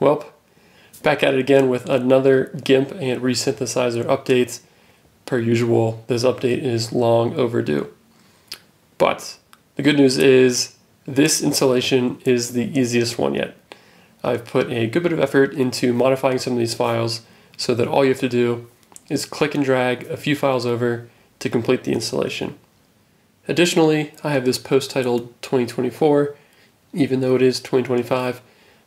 Well, back at it again with another GIMP and resynthesizer updates. Per usual, this update is long overdue. But the good news is this installation is the easiest one yet. I've put a good bit of effort into modifying some of these files so that all you have to do is click and drag a few files over to complete the installation. Additionally, I have this post titled 2024, even though it is 2025,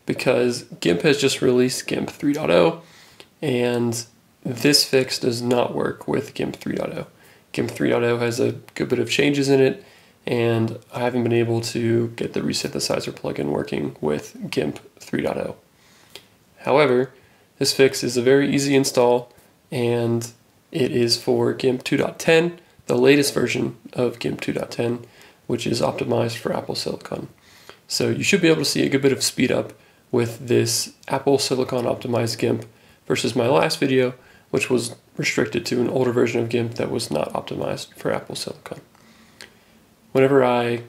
because GIMP has just released GIMP 3.0, and this fix does not work with GIMP 3.0. GIMP 3.0 has a good bit of changes in it, and I haven't been able to get the resynthesizer plugin working with GIMP 3.0. However, this fix is a very easy install, and it is for GIMP 2.10, the latest version of GIMP 2.10, which is optimized for Apple Silicon. So you should be able to see a good bit of speed up with this Apple Silicon optimized GIMP versus my last video, which was restricted to an older version of GIMP that was not optimized for Apple Silicon. Whenever I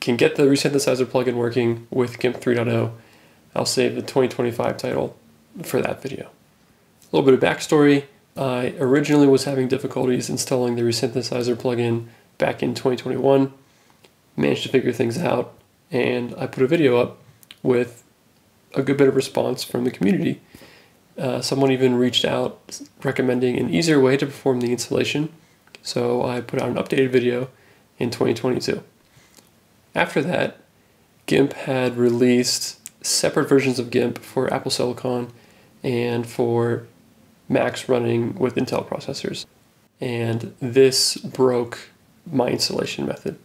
can get the resynthesizer plugin working with GIMP 3.0, I'll save the 2025 title for that video. A little bit of backstory. I originally was having difficulties installing the resynthesizer plugin back in 2021, managed to figure things out, and I put a video up with a good bit of response from the community. Someone even reached out recommending an easier way to perform the installation, so I put out an updated video in 2022. After that, GIMP had released separate versions of GIMP for Apple Silicon and for Macs running with Intel processors, and this broke my installation method.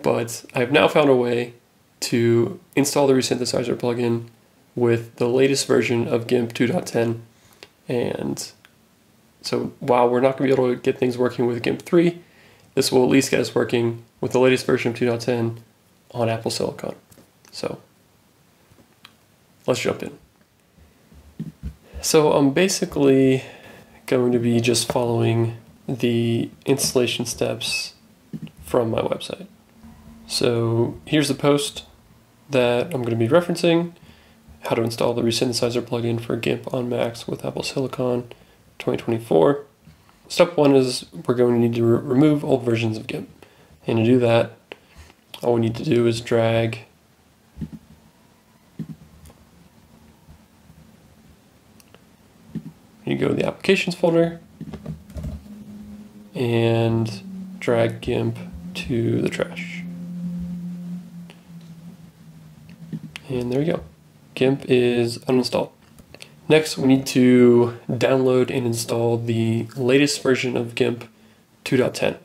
But I've now found a way to install the resynthesizer plugin with the latest version of GIMP 2.10, and so while we're not going to be able to get things working with GIMP 3, this will at least get us working with the latest version of 2.10 on Apple Silicon. So let's jump in. So I'm basically going to be just following the installation steps from my website. So here's the post that I'm going to be referencing, how to install the resynthesizer plugin for GIMP on Macs with Apple Silicon 2024. Step one is we're going to need to remove old versions of GIMP. And to do that, all we need to do is drag you go to the Applications folder and drag GIMP to the trash. And there we go. GIMP is uninstalled. Next, we need to download and install the latest version of GIMP 2.10. And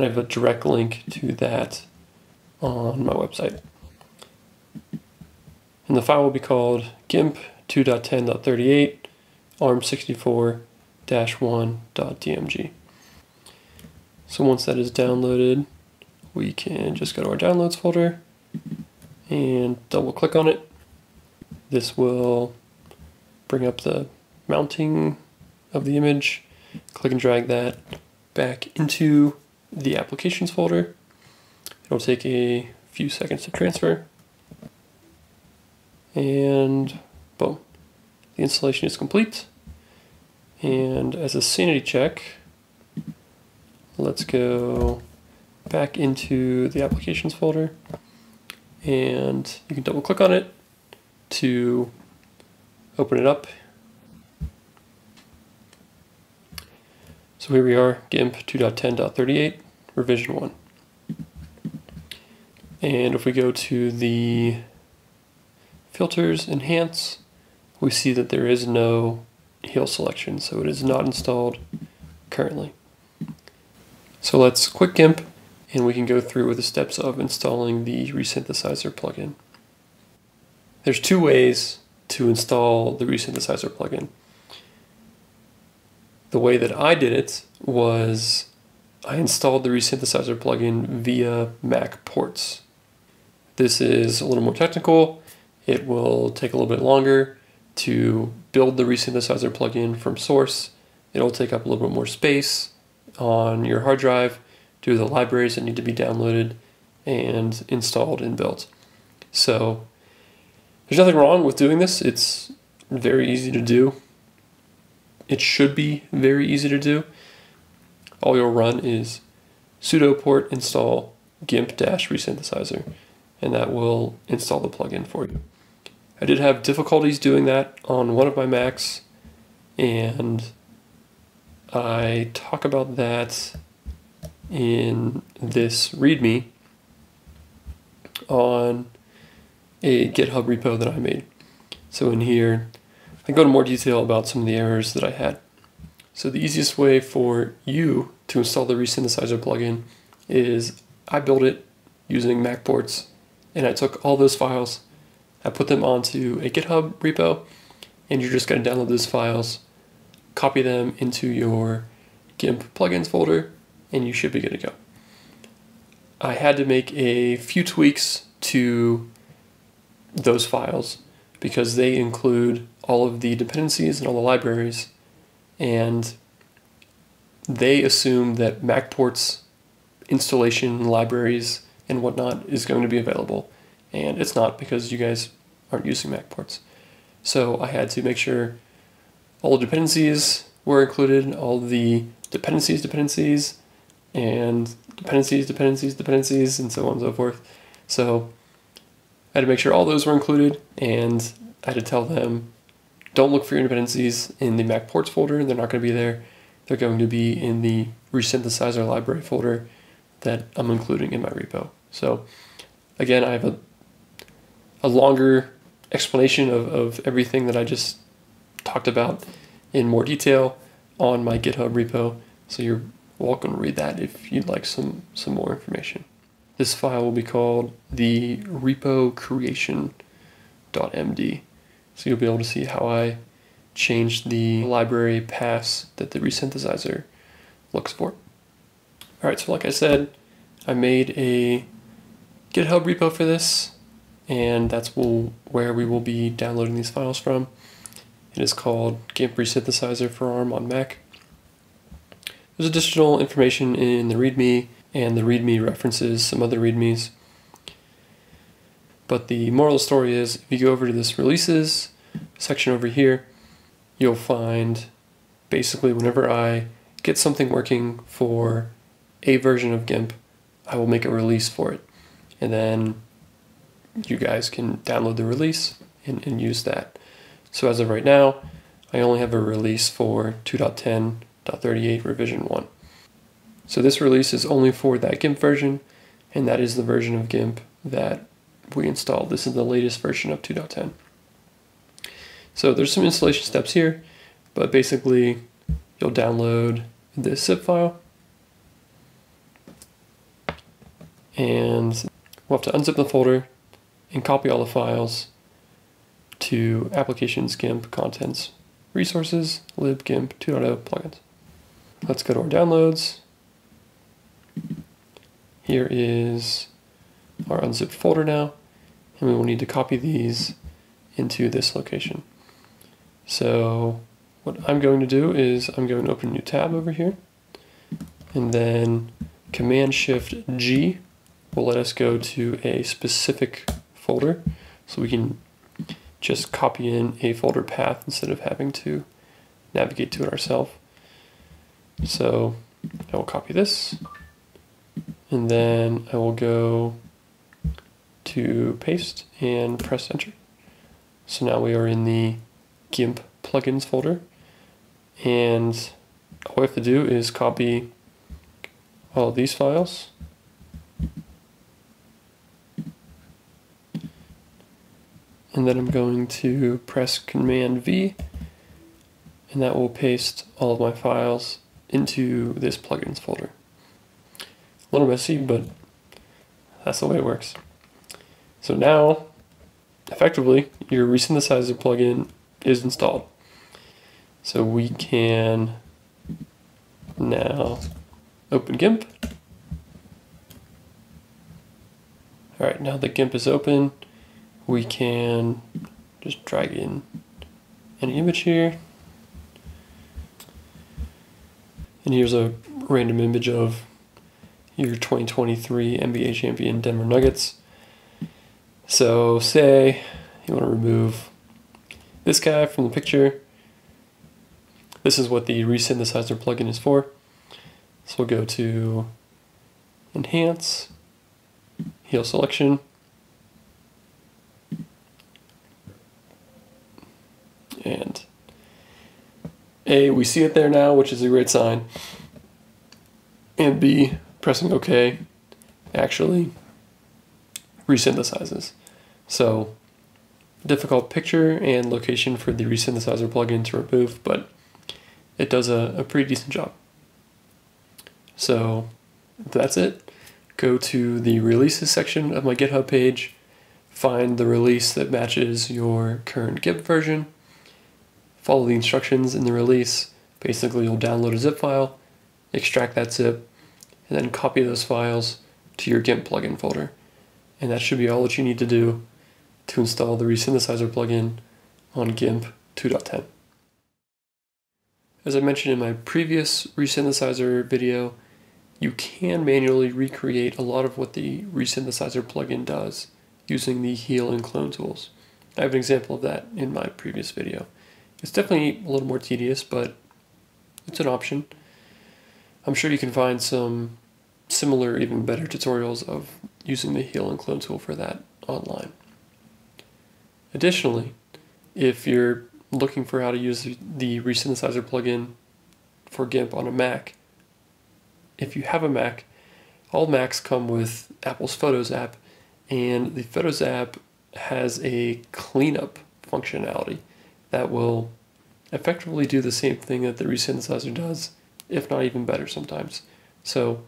I have a direct link to that on my website. And the file will be called GIMP 2.10.38 arm64-1.dmg. So once that is downloaded, we can just go to our downloads folder and double click on it. This will bring up the mounting of the image. Click and drag that back into the applications folder. It'll take a few seconds to transfer. And boom, the installation is complete. And as a sanity check, let's go back into the applications folder and you can double click on it to open it up. So here we are, GIMP 2.10.38, revision 1. And if we go to the filters, enhance, we see that there is no heal selection, so it is not installed currently. So let's quit GIMP and we can go through with the steps of installing the resynthesizer plugin. There's two ways to install the resynthesizer plugin. The way that I did it was I installed the resynthesizer plugin via MacPorts. This is a little more technical. It will take a little bit longer to build the resynthesizer plugin from source. It'll take up a little bit more space on your hard drive due to the libraries that need to be downloaded and installed and built. So There's nothing wrong with doing this. It's very easy to do. It should be very easy to do. All you'll run is sudo port install gimp-resynthesizer, and that will install the plugin for you. I did have difficulties doing that on one of my Macs, and I talk about that in this README on a GitHub repo that I made. So in here, I go into more detail about some of the errors that I had. So the easiest way for you to install the resynthesizer plugin is I built it using MacPorts, and I took all those files, I put them onto a GitHub repo, and you're just going to download those files, copy them into your GIMP plugins folder, and you should be good to go. I had to make a few tweaks to those files because they include all of the dependencies and all the libraries, and they assume that MacPorts installation libraries and whatnot is going to be available, and it's not because you guys aren't using MacPorts. So I had to make sure all the dependencies were included, all the dependencies, and dependencies, and so on and so forth. So I had to make sure all those were included, and I had to tell them, don't look for your dependencies in the MacPorts folder, they're not going to be there. They're going to be in the resynthesizer library folder that I'm including in my repo. So again, I have a longer explanation of everything that I just talked about in more detail on my GitHub repo, so you're welcome to read that if you'd like some more information. This file will be called the repo creation.md, so you'll be able to see how I changed the library paths that the resynthesizer looks for. Alright, so like I said, I made a GitHub repo for this, and that's where we will be downloading these files from. It is called GIMP Resynthesizer for ARM on Mac. There's additional information in the README, and the README references some other READMEs. But the moral of the story is, if you go over to this Releases section over here, you'll find basically whenever I get something working for a version of GIMP, I will make a release for it. And then you guys can download the release and use that. So as of right now, I only have a release for 2.10.38 revision 1. So this release is only for that GIMP version, and that is the version of GIMP that we installed. This is the latest version of 2.10. So there's some installation steps here, but basically you'll download this zip file, and we'll have to unzip the folder and copy all the files to applications, GIMP, contents, resources, libgimp 2.0 plugins. Let's go to our downloads. Here is our unzipped folder now, and we will need to copy these into this location. So what I'm going to do is I'm going to open a new tab over here, and then Command-Shift-G will let us go to a specific folder, so we can just copy in a folder path instead of having to navigate to it ourselves. So I will copy this, and then I will go to paste and press enter. So now we are in the GIMP plugins folder, and all we have to do is copy all of these files, and then I'm going to press Command V, and that will paste all of my files into this plugins folder. A little messy, but that's the way it works. So now, effectively, your resynthesizer plugin is installed. So we can now open GIMP. All right, now that GIMP is open, we can just drag in any image here. And here's a random image of your 2023 NBA champion Denver Nuggets. So say you want to remove this guy from the picture. This is what the resynthesizer plugin is for. So we'll go to Enhance, Heal Selection, and A, we see it there now, which is a great sign, and B, pressing OK actually resynthesizes. So difficult picture and location for the resynthesizer plugin to remove, but it does a pretty decent job. So that's it. Go to the releases section of my GitHub page, find the release that matches your current Git version, follow the instructions in the release. Basically, you'll download a zip file, extract that zip, and then copy those files to your GIMP plugin folder. And that should be all that you need to do to install the resynthesizer plugin on GIMP 2.10. As I mentioned in my previous resynthesizer video, you can manually recreate a lot of what the resynthesizer plugin does using the heal and clone tools. I have an example of that in my previous video. It's definitely a little more tedious, but it's an option. I'm sure you can find some similar, even better tutorials of using the heal and clone tool for that online. Additionally, if you're looking for how to use the resynthesizer plugin for GIMP on a Mac, if you have a Mac, all Macs come with Apple's Photos app, and the Photos app has a cleanup functionality that will effectively do the same thing that the resynthesizer does, if not even better sometimes. So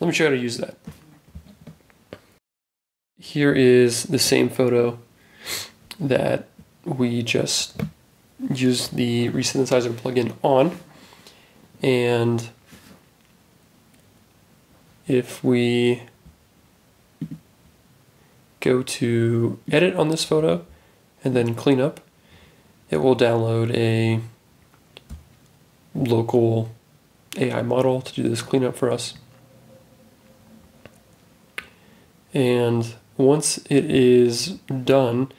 let me show you how to use that. Here is the same photo that we just used the resynthesizer plugin on, and if we go to edit on this photo and then clean up, it will download a local AI model to do this cleanup for us. And once it is done,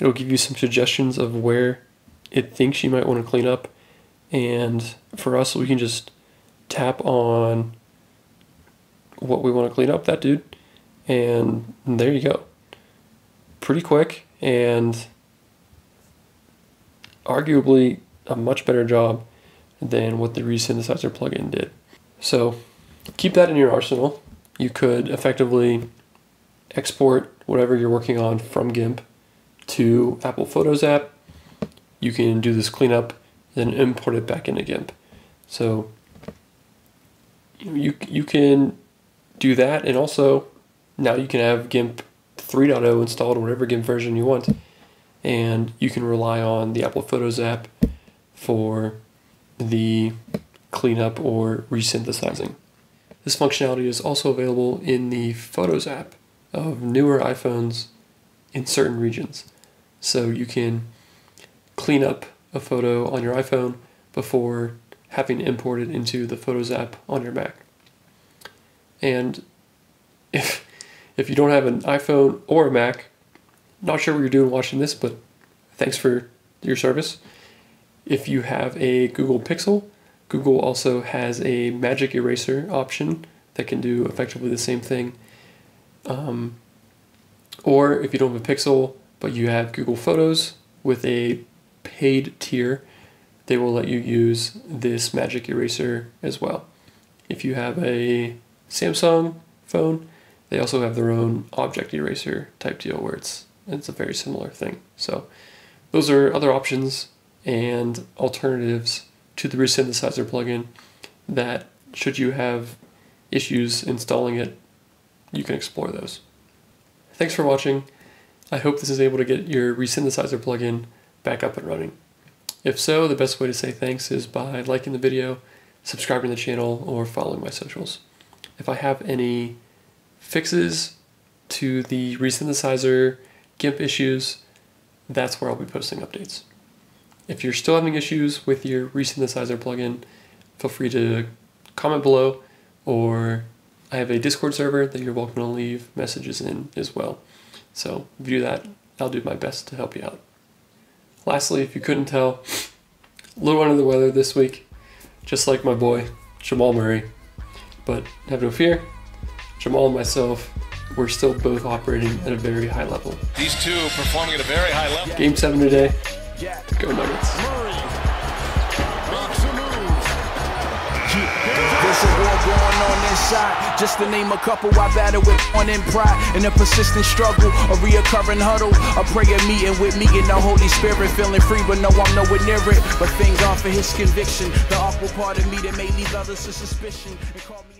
it'll give you some suggestions of where it thinks you might want to clean up. And for us, we can just tap on what we want to clean up, that dude, and there you go. Pretty quick, and arguably a much better job than what the resynthesizer plugin did. So keep that in your arsenal. You could effectively export whatever you're working on from GIMP to Apple Photos app. You can do this cleanup, then import it back into GIMP. So you can do that, and also now you can have GIMP 3.0 installed, whatever GIMP version you want, and you can rely on the Apple Photos app for the cleanup or resynthesizing. This functionality is also available in the Photos app of newer iPhones in certain regions. So you can clean up a photo on your iPhone before having to import it into the Photos app on your Mac. And if you don't have an iPhone or a Mac, not sure what you're doing watching this, but thanks for your service. If you have a Google Pixel, Google also has a Magic Eraser option that can do effectively the same thing. Or if you don't have a Pixel, but you have Google Photos with a paid tier, they will let you use this Magic Eraser as well. If you have a Samsung phone, they also have their own object eraser type deal where it's a very similar thing. So those are other options and alternatives to the resynthesizer plugin that, should you have issues installing it, you can explore those. Thanks for watching. I hope this is able to get your resynthesizer plugin back up and running. If so, the best way to say thanks is by liking the video, subscribing to the channel, or following my socials. If I have any fixes to the resynthesizer GIMP issues, that's where I'll be posting updates. If you're still having issues with your resynthesizer plugin, feel free to comment below, or I have a Discord server that you're welcome to leave messages in as well. So if you do that, I'll do my best to help you out. Lastly, if you couldn't tell, a little under the weather this week, just like my boy, Jamal Murray. But have no fear, Jamal and myself, we're still both operating at a very high level. These two performing at a very high level. Game 7 today. Go Nuggets. There's a war going on inside. Just to name a couple, I battle with on in pride. In a persistent struggle, a reoccurring huddle, a prayer meeting with me and the Holy Spirit. Feeling free, but no, I'm nowhere near it. But thank God for his conviction. The awful part of me that may leave others to suspicion and call me